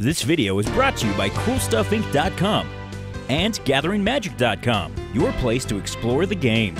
This video is brought to you by CoolStuffInc.com and GatheringMagic.com, your place to explore the game.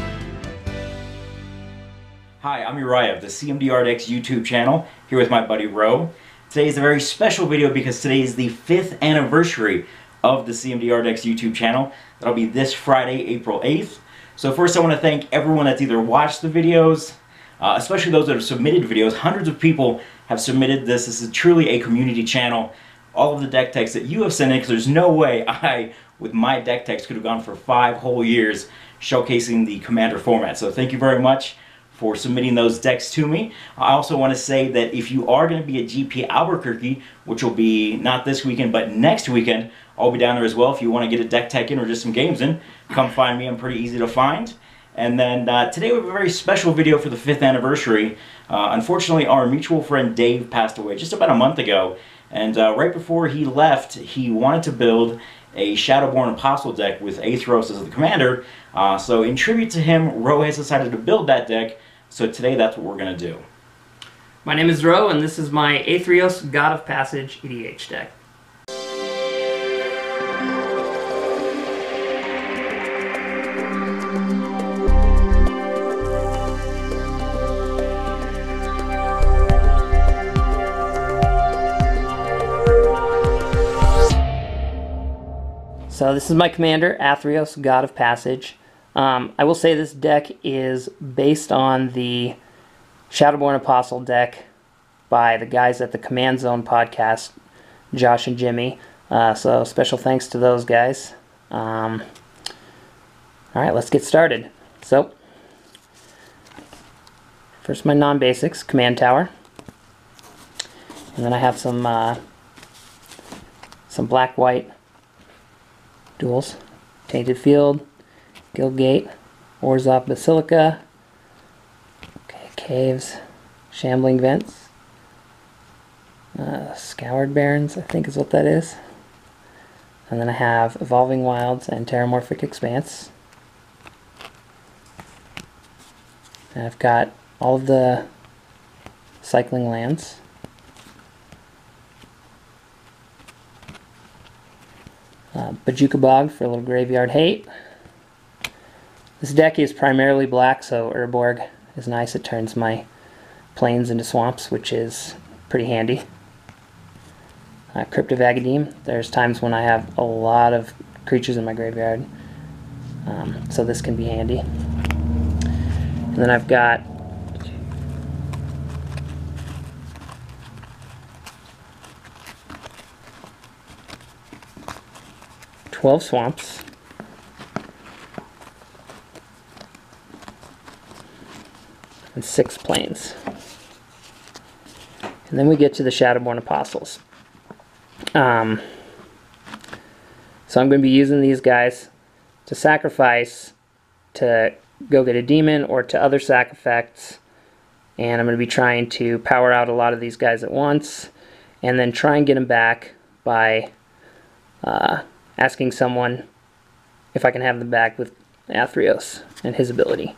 Hi, I'm Uriah of the CMDR Decks YouTube channel, here with my buddy Rowe. Today is a very special video because today is the 5th anniversary of the CMDR Decks YouTube channel. That'll be this Friday, April 8th. So first I want to thank everyone that's either watched the videos, especially those that have submitted videos. Hundreds of people have submitted this. This is truly a community channel. All of the deck texts that you have sent in, because there's no way I, with my deck text, could have gone for 5 whole years showcasing the Commander format. So thank you very much for submitting those decks to me. I also want to say that if you are going to be at GP Albuquerque, which will be not this weekend, but next weekend, I'll be down there as well. If you want to get a deck tech in or just some games in, come find me. I'm pretty easy to find. And then today we have a very special video for the 5th anniversary. Unfortunately, our mutual friend Dave passed away just about a month ago. And right before he left, he wanted to build a Shadowborn Apostle deck with Athreos as the commander. So in tribute to him, Rowe has decided to build that deck. So today that's what we're going to do. My name is Rowe, and this is my Athreos God of Passage EDH deck. So this is my commander, Athreos, God of Passage. I will say this deck is based on the Shadowborn Apostle deck by the guys at the Command Zone podcast, Josh and Jimmy. So special thanks to those guys. All right, let's get started. So first my non-basics, Command Tower. And then I have some black-white duels. Tainted Field, Guildgate, Orzhov Basilica, okay, Caves, Shambling Vents, Scoured Barrens, I think is what that is. And then I have Evolving Wilds and Terramorphic Expanse. And I've got all of the cycling lands. Bajuka Bog for a little graveyard hate. This deck is primarily black, so Urborg is nice. It turns my plains into swamps, which is pretty handy. Crypt of Agadeem. There's times when I have a lot of creatures in my graveyard, so this can be handy. And then I've got twelve swamps. And 6 plains. And then we get to the Shadowborn Apostles. So I'm going to be using these guys to sacrifice, to go get a demon or to other sac effects. And I'm going to be trying to power out a lot of these guys at once. And then try and get them back by asking someone if I can have them back with Athreos and his ability.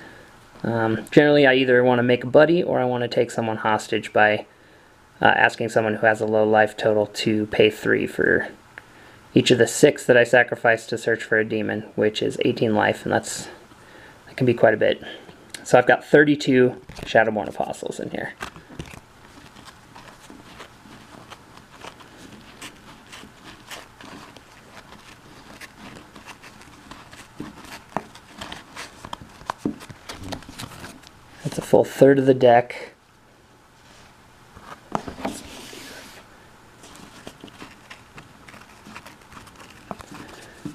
Generally, I either want to make a buddy or I want to take someone hostage by asking someone who has a low life total to pay 3 for each of the 6 that I sacrificed to search for a demon, which is 18 life, and that can be quite a bit. So I've got 32 Shadowborn Apostles in here. That's a full 1/3 of the deck.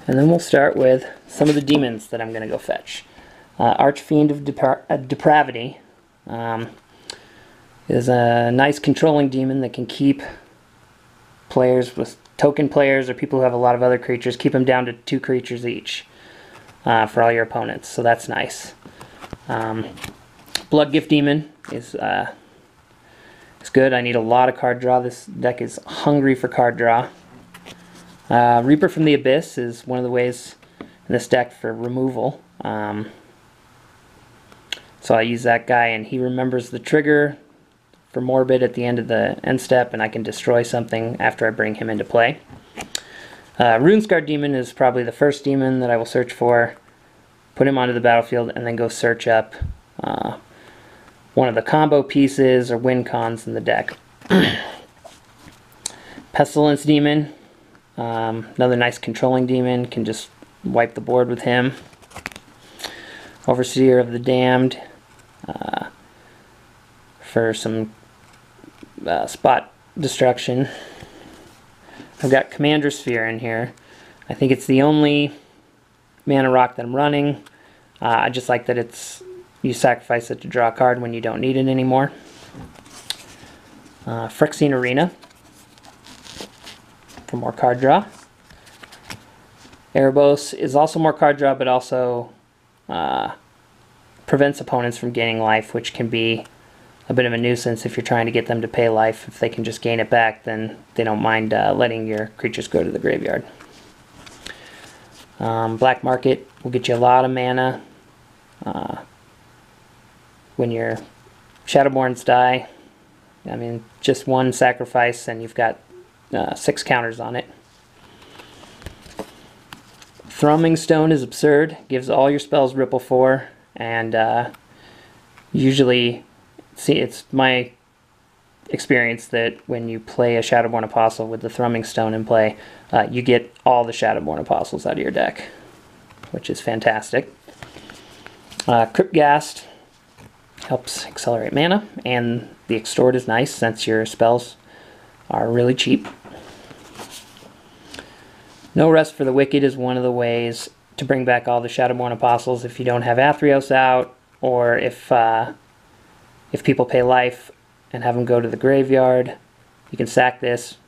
And then we'll start with some of the demons that I'm going to go fetch. Archfiend of Depravity is a nice controlling demon that can keep players with token players or people who have a lot of other creatures, keep them down to 2 creatures each for all your opponents. So that's nice. Bloodgift Demon is good. I need a lot of card draw. This deck is hungry for card draw. Reaper from the Abyss is one of the ways in this deck for removal. So I use that guy, and he remembers the trigger for Morbid at the end of the end step, and I can destroy something after I bring him into play. Rune-Scarred Demon is probably the first demon that I will search for, put him onto the battlefield, and then go search up one of the combo pieces or win cons in the deck. Pestilence Demon, another nice controlling demon, can just wipe the board with him. Overseer of the Damned for some spot destruction. I've got Commander Sphere in here. I think it's the only mana rock that I'm running. I just like that it's, you sacrifice it to draw a card when you don't need it anymore. Phyrexian Arena for more card draw. Erebos is also more card draw, but also prevents opponents from gaining life, which can be a bit of a nuisance if you're trying to get them to pay life. If they can just gain it back, then they don't mind letting your creatures go to the graveyard. Black Market will get you a lot of mana. When your Shadowborns die, I mean, just one sacrifice and you've got 6 counters on it. Thrumming Stone is absurd. Gives all your spells Ripple 4, and usually... See, it's my experience that when you play a Shadowborn Apostle with the Thrumming Stone in play, you get all the Shadowborn Apostles out of your deck, which is fantastic. Cryptghast helps accelerate mana, and the Extort is nice since your spells are really cheap. No Rest for the Wicked is one of the ways to bring back all the Shadowborn Apostles if you don't have Athreos out, or if people pay life and have them go to the graveyard, you can sack this,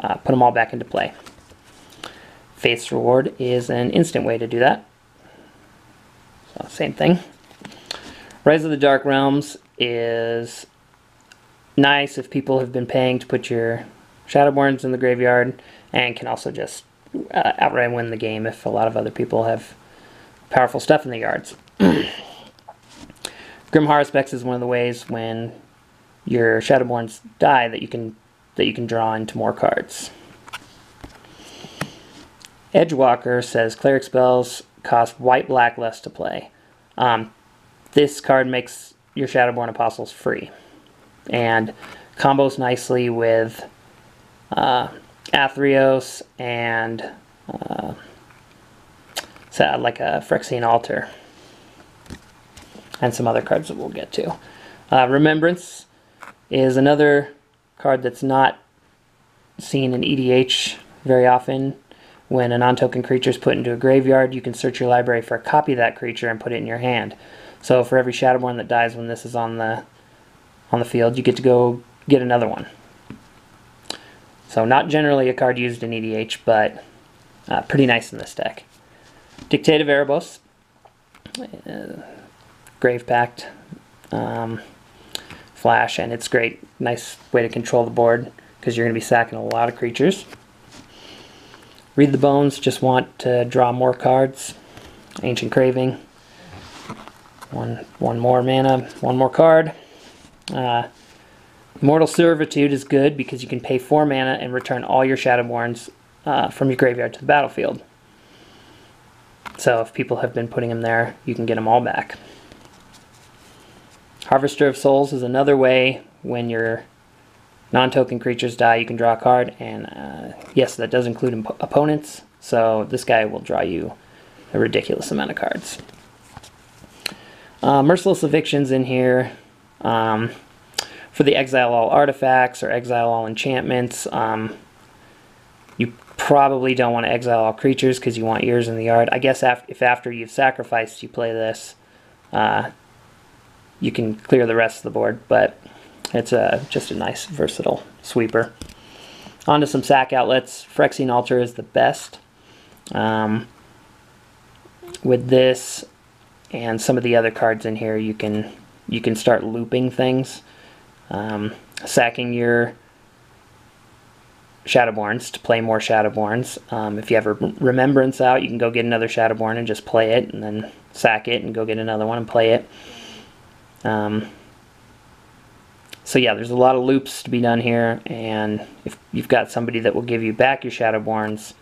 put them all back into play. Faith's Reward is an instant way to do that. So, same thing. Rise of the Dark Realms is nice if people have been paying to put your Shadowborns in the graveyard, and can also just outright win the game if a lot of other people have powerful stuff in the yards. Grim Harvest is one of the ways when your Shadowborns die that you can draw into more cards. Edgewalker says cleric spells cost white-black less to play. This card makes your Shadowborn Apostles free, and combos nicely with Athreos and like a Phyrexian Altar, and some other cards that we'll get to. Remembrance is another card that's not seen in EDH very often. When a non-token creature is put into a graveyard, you can search your library for a copy of that creature and put it in your hand. So for every Shadowborn that dies when this is on the field, you get to go get another one. So not generally a card used in EDH, but pretty nice in this deck. Dictate of Erebos. Grave Pact, Flash, and it's great. Nice way to control the board because you're going to be sacking a lot of creatures. Read the Bones, just want to draw more cards. Ancient Craving, one more mana, one more card. Immortal Servitude is good because you can pay 4 mana and return all your Shadowborns from your graveyard to the battlefield. So if people have been putting them there, you can get them all back. Harvester of Souls is another way when your non-token creatures die, you can draw a card, and yes, that does include opponents, so this guy will draw you a ridiculous amount of cards. Merciless Eviction's in here for the exile all artifacts or exile all enchantments. You probably don't want to exile all creatures because you want yours in the yard. I guess if after you've sacrificed you play this, you can clear the rest of the board, but it's just a nice versatile sweeper. On to some sack outlets. Phyrexian Altar is the best. With this and some of the other cards in here, you can start looping things, sacking your Shadowborns to play more Shadowborns. If you have a Remembrance out, you can go get another Shadowborn and just play it, and then sack it and go get another one and play it. So yeah, there's a lot of loops to be done here, and if you've got somebody that will give you back your Shadowborns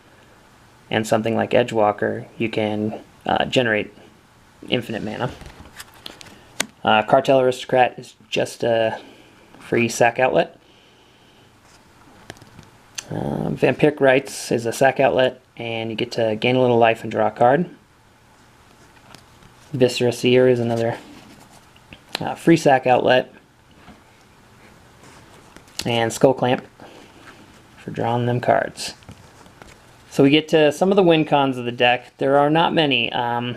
and something like Edgewalker, you can generate infinite mana. Cartel Aristocrat is just a free sack outlet. Vampiric Rites is a sack outlet, and you get to gain a little life and draw a card. Viscera Seer is another free sack outlet. And Skull Clamp for drawing them cards. So we get to some of the win cons of the deck. There are not many. A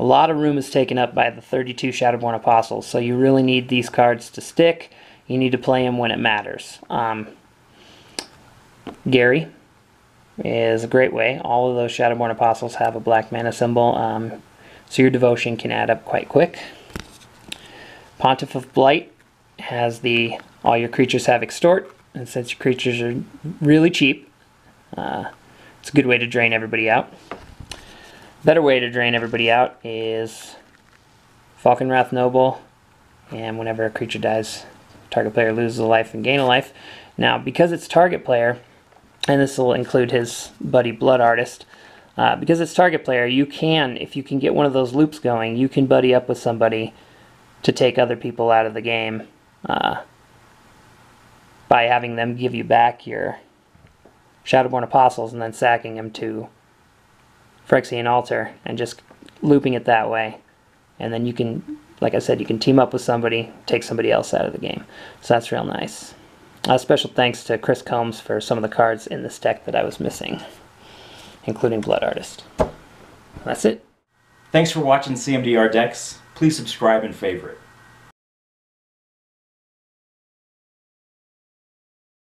lot of room is taken up by the 32 Shadowborn Apostles, so you really need these cards to stick. You need to play them when it matters. Gary is a great way. All of those Shadowborn Apostles have a black mana symbol, so your devotion can add up quite quick. Pontiff of Blight has the all your creatures have extort, and since your creatures are really cheap, it's a good way to drain everybody out. Better way to drain everybody out is Falconwrath Noble, and whenever a creature dies, target player loses a life and gain a life. Now, because it's target player, and this will include his buddy Blood Artist, because it's target player, you can, if you can get one of those loops going, you can buddy up with somebody to take other people out of the game by having them give you back your Shadowborn Apostles and then sacking them to Phyrexian Altar and just looping it that way. And then you can, like I said, you can team up with somebody, take somebody else out of the game. So that's real nice. Special thanks to Chris Combs for some of the cards in this deck that I was missing, including Blood Artist. That's it. Thanks for watching CMDR Decks. Please subscribe and favorite.